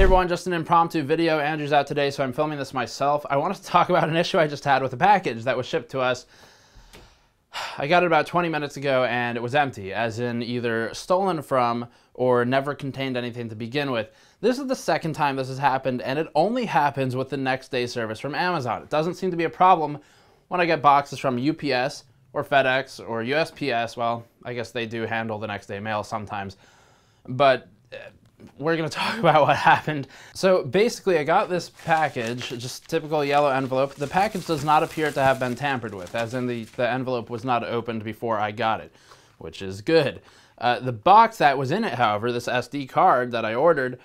Hey everyone, just an impromptu video. Andrew's out today, so I'm filming this myself. I want to talk about an issue I just had with a package that was shipped to us. I got it about 20 minutes ago and it was empty, as in either stolen from or never contained anything to begin with. This is the second time this has happened, and it only happens with the next day service from Amazon. It doesn't seem to be a problem when I get boxes from UPS or FedEx or USPS. Well, I guess they do handle the next day mail sometimes, but we're gonna talk about what happened. So basically, I got this package, just typical yellow envelope. The package does not appear to have been tampered with, as in the envelope was not opened before I got it, which is good. The box that was in it, however, this SD card that I ordered,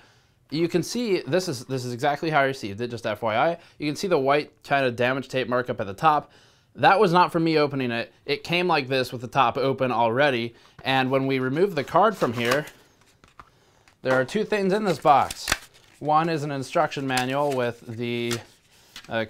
you can see, this is exactly how I received it, just FYI. You can see the white kind of damage tape markup at the top. That was not from me opening it. It came like this with the top open already. And when we remove the card from here, there are two things in this box. One is an instruction manual with the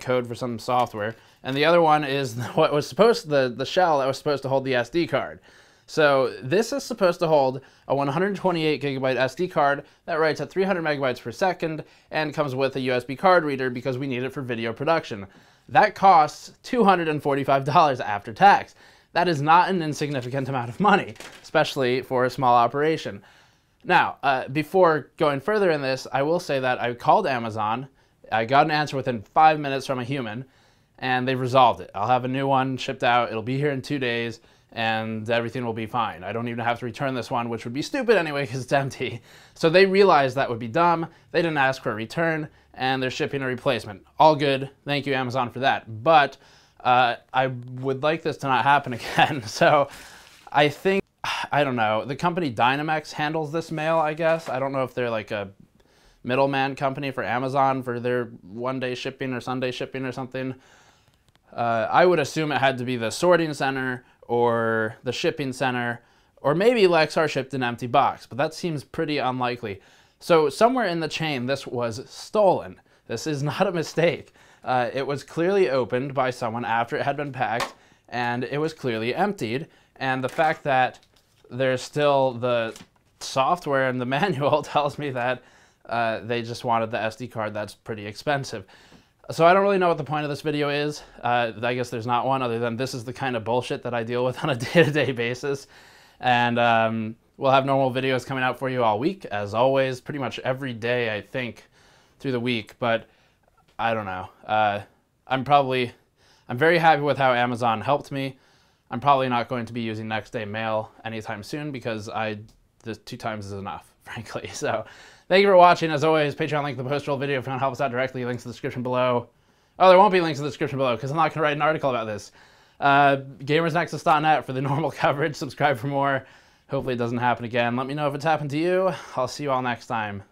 code for some software, and the other one is what was supposed to, the shell that was supposed to hold the SD card. So this is supposed to hold a 128 gigabyte SD card that writes at 300 megabytes per second and comes with a USB card reader because we need it for video production. That costs $245 after tax. That is not an insignificant amount of money, especially for a small operation. Now, before going further in this, I will say that I called Amazon. I got an answer within 5 minutes from a human, and they've resolved it. I'll have a new one shipped out. It'll be here in 2 days, and everything will be fine. I don't even have to return this one, which would be stupid anyway because it's empty. So they realized that would be dumb. They didn't ask for a return, and they're shipping a replacement. All good. Thank you, Amazon, for that. But I would like this to not happen again. So I think, I don't know, the company Dynamex handles this mail, I guess. I don't know if they're like a middleman company for Amazon for their one-day shipping or Sunday shipping or something. I would assume it had to be the sorting center or the shipping center, or maybe Lexar shipped an empty box, but that seems pretty unlikely. So somewhere in the chain, this was stolen. This is not a mistake. It was clearly opened by someone after it had been packed, and it was clearly emptied. And the fact that there's still the software and the manual tells me that they just wanted the SD card. That's pretty expensive. So I don't really know what the point of this video is. I guess there's not one, other than this is the kind of bullshit that I deal with on a day-to-day basis. And we'll have normal videos coming out for you all week, as always, pretty much every day, I think, through the week. But I don't know. I'm very happy with how Amazon helped me. I'm probably not going to be using next day mail anytime soon because the 2 times is enough, frankly. So thank you for watching. As always, Patreon link in the post roll video if you want to help us out directly. Links in the description below. Oh, there won't be links in the description below because I'm not going to write an article about this. GamersNexus.net for the normal coverage. Subscribe for more. Hopefully it doesn't happen again. Let me know if it's happened to you. I'll see you all next time.